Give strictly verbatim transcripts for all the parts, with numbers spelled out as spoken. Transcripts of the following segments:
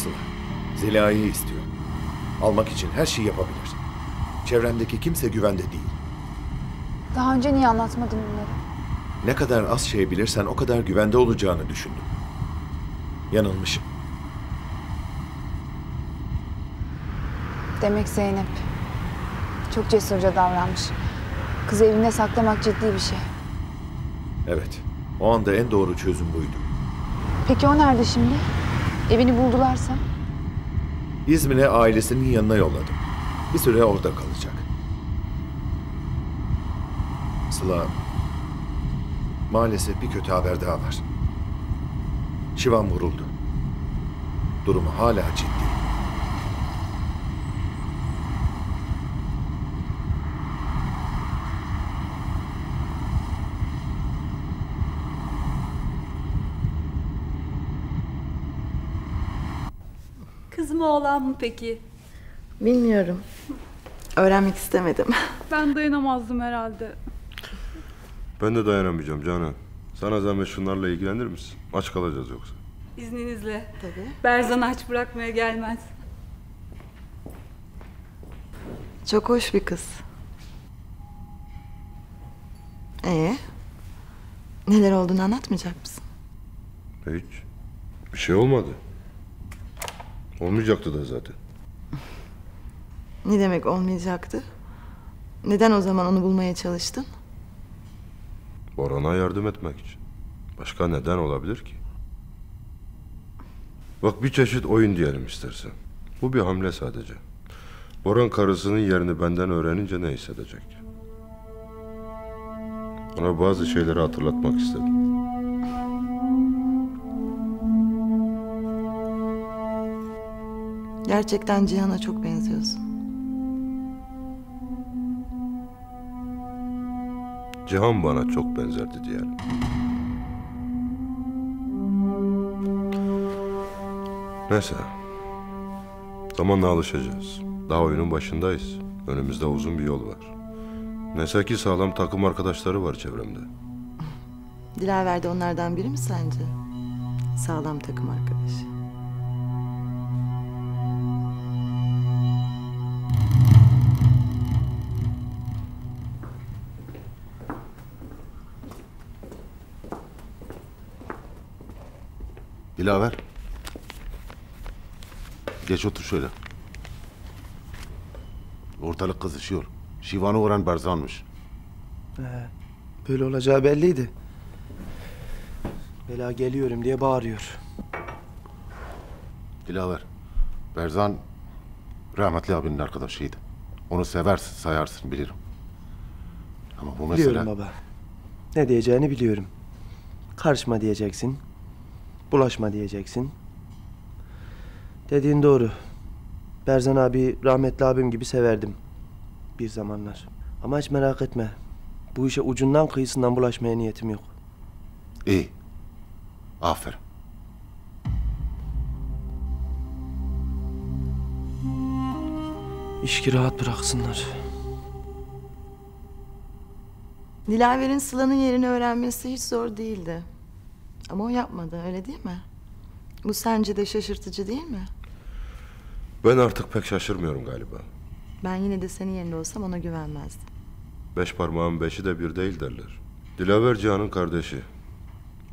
Sıla. Zeliha'yı istiyor. Almak için her şeyi yapabilir. Çevremdeki kimse güvende değil. Daha önce niye anlatmadın bunları? Ne kadar az şey bilirsen o kadar güvende olacağını düşündüm. Yanılmışım. Demek Zeynep çok cesurca davranmış. Kızı evinde saklamak ciddi bir şey. Evet. O anda en doğru çözüm buydu. Peki o nerede şimdi? Evini buldularsa? İzmir'e ailesinin yanına yolladım. Bir süre orada kalacak. Sıla, maalesef bir kötü haber daha var. Şivan vuruldu. Durumu hala ciddi. Kız mı oğlan mı peki? Bilmiyorum. Öğrenmek istemedim. Ben dayanamazdım herhalde. Ben de dayanamayacağım Canan. Sana zahmet şunlarla ilgilenir misin? Aç kalacağız yoksa. İzninizle. Tabii. Berzan'ı aç bırakmaya gelmez. Çok hoş bir kız. Ee? Neler olduğunu anlatmayacak mısın? Hiç. Bir şey olmadı. Olmayacaktı da zaten. Ne demek olmayacaktı? Neden o zaman onu bulmaya çalıştın? Boran'a yardım etmek için. Başka neden olabilir ki? Bak, bir çeşit oyun diyelim istersen. Bu bir hamle sadece. Boran karısının yerini benden öğrenince ne hissedecek? Ona bazı şeyleri hatırlatmak istedim. Gerçekten Cihan'a çok benziyorsun. Cihan bana çok benzerdi diyelim. Neyse. Zamanla alışacağız. Daha oyunun başındayız. Önümüzde uzun bir yol var. Neyse ki sağlam takım arkadaşları var çevremde. Dilaver de onlardan biri mi sence? Sağlam takım arkadaşı. Dilaver, geç otur şöyle. Ortalık kızışıyor. Şivan'ı vuran Berzan'mış. Ee, böyle olacağı belliydi. Bela geliyorum diye bağırıyor. Dilaver, Berzan rahmetli abinin arkadaşıydı. Onu seversin, sayarsın, bilirim. Ama bu mesele... Biliyorum baba. Ne diyeceğini biliyorum. Karışma diyeceksin. Bulaşma diyeceksin. Dediğin doğru. Berzan abi rahmetli abim gibi severdim bir zamanlar. Ama hiç merak etme. Bu işe ucundan kıyısından bulaşmaya niyetim yok. İyi. Aferin. İşki rahat bıraksınlar. Dilaver'in Sıla'nın yerini öğrenmesi hiç zor değildi. Ama o yapmadı, öyle değil mi? Bu sence de şaşırtıcı değil mi? Ben artık pek şaşırmıyorum galiba. Ben yine de senin yerinde olsam ona güvenmezdim. Beş parmağın beşi de bir değil derler. Dilaver Cihan'ın kardeşi.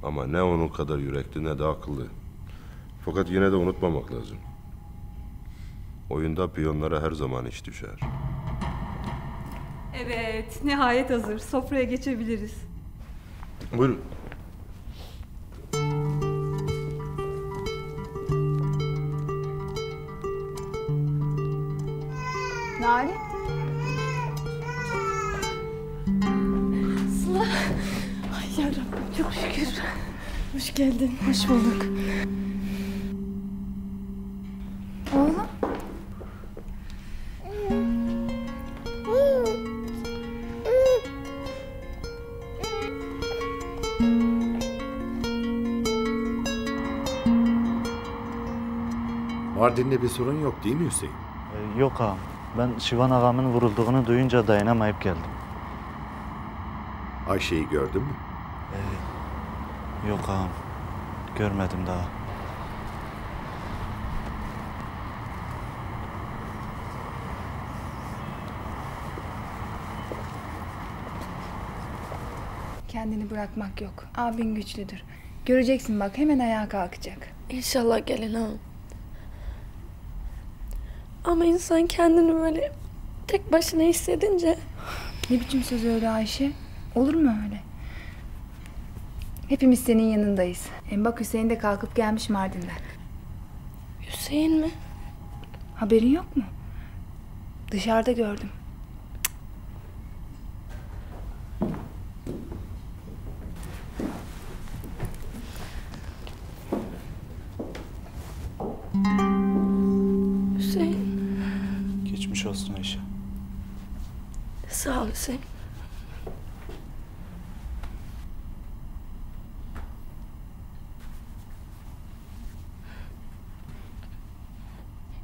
Ama ne onun kadar yürekli ne de akıllı. Fakat yine de unutmamak lazım. Oyunda piyonlara her zaman iş düşer. Evet, nihayet hazır. Sofraya geçebiliriz. Buyurun. Narin? Sıla. Ay yarabbim, çok şükür. Hoş geldin. Hoş bulduk. Oğlum. Mardin'de bir sorun yok değil mi Hüseyin? Ee, yok ağam. Ben Şivan ağamın vurulduğunu duyunca dayanamayıp geldim. Ayşe'yi gördün mü? Ee, yok ağam. Görmedim daha. Kendini bırakmak yok. Abin güçlüdür. Göreceksin bak, hemen ayağa kalkacak. İnşallah gelin ha. Ama insan kendini böyle tek başına hissedince... Ne biçim söz öyle Ayşe? Olur mu öyle? Hepimiz senin yanındayız. Hem bak Hüseyin de kalkıp gelmiş Mardin'den. Hüseyin mi? Haberin yok mu? Dışarıda gördüm. Hüseyin. Geçmiş olsun Ayşe. Sağ ol Hüseyin.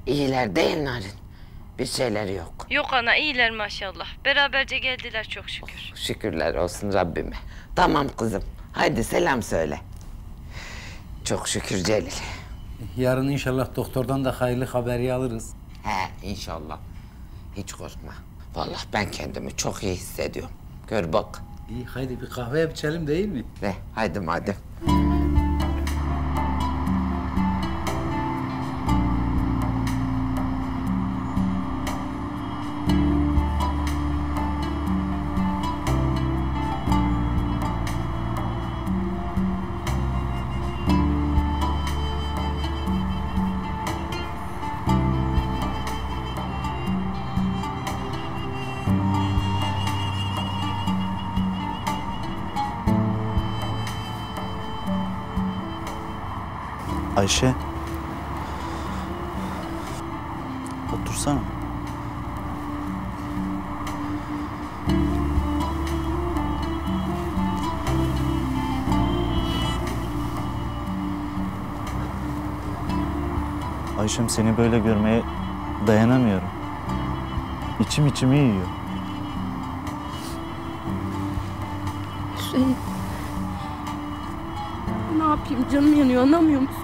İyiler değil Narin. Bir şeyler yok. Yok ana, iyiler maşallah. Beraberce geldiler çok şükür. Oh, şükürler olsun Rabbime. Tamam kızım. Haydi selam söyle. Çok şükür Celil. Yarın inşallah doktordan da hayırlı haberi alırız. He inşallah. Hiç korkma. Vallahi ben kendimi çok iyi hissediyorum. Gör bak. İyi haydi bir kahve içelim değil mi? De haydi madem. Ayşe, otursana. Ayşem, seni böyle görmeye dayanamıyorum. İçim içimi yiyor. Hüseyin, ne yapayım? Canım yanıyor, anlamıyor musun?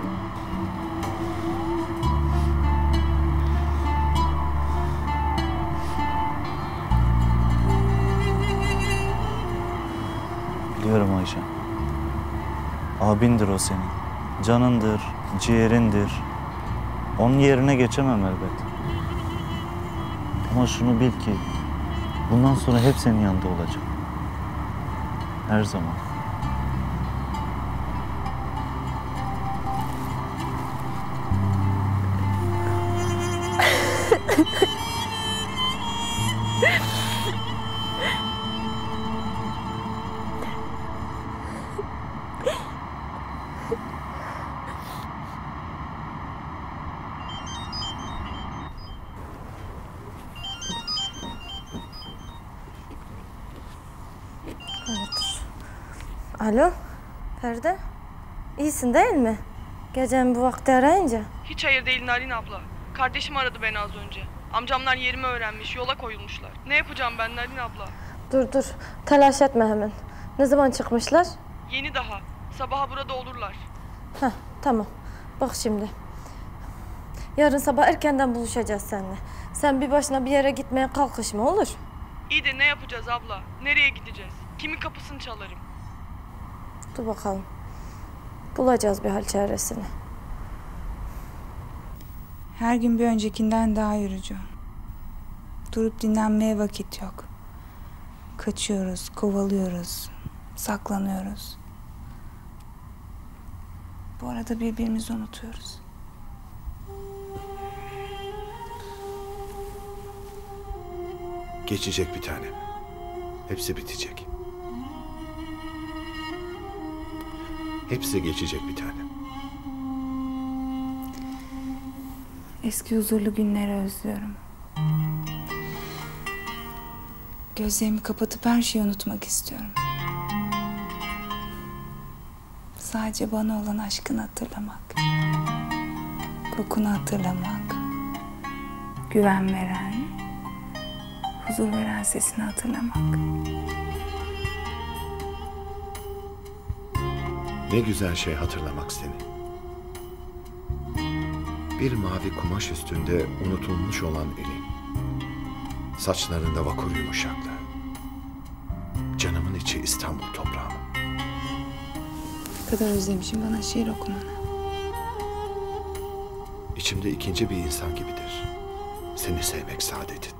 Biliyorum Ayşe. Abindir o senin. Canındır, ciğerindir. Onun yerine geçemem elbet. Ama şunu bil ki bundan sonra hep senin yanında olacak. Her zaman. Alo, Ferde. İyisin değil mi? Gecem bu vakti arayınca. Hiç hayır değil Narin abla. Kardeşim aradı beni az önce. Amcamlar yerimi öğrenmiş, yola koyulmuşlar. Ne yapacağım ben Narin abla? Dur dur, telaş etme hemen. Ne zaman çıkmışlar? Yeni daha. Sabaha burada olurlar. Heh, tamam. Bak şimdi. Yarın sabah erkenden buluşacağız seninle. Sen bir başına bir yere gitmeye kalkışma, olur? İyi de ne yapacağız abla? Nereye gideceğiz? Kimin kapısını çalarım? Dur bakalım. Bulacağız bir hal çaresini. Her gün bir öncekinden daha yorucu. Durup dinlenmeye vakit yok. Kaçıyoruz, kovalıyoruz, saklanıyoruz. Bu arada birbirimizi unutuyoruz. Geçecek bir tanem. Hepsi bitecek. Hepsi geçecek bir tanem. Eski huzurlu günleri özlüyorum. Gözlerimi kapatıp her şeyi unutmak istiyorum. Sadece bana olan aşkını hatırlamak. Kokunu hatırlamak. Güven veren, huzur veren sesini hatırlamak. Ne güzel şey hatırlamak seni. Bir mavi kumaş üstünde unutulmuş olan eli. Saçlarında vakur yumuşaklığı. Canımın içi İstanbul toprağım. Ne kadar özlemişim bana şiir okumanı. İçimde ikinci bir insan gibidir. Seni sevmek saadetin.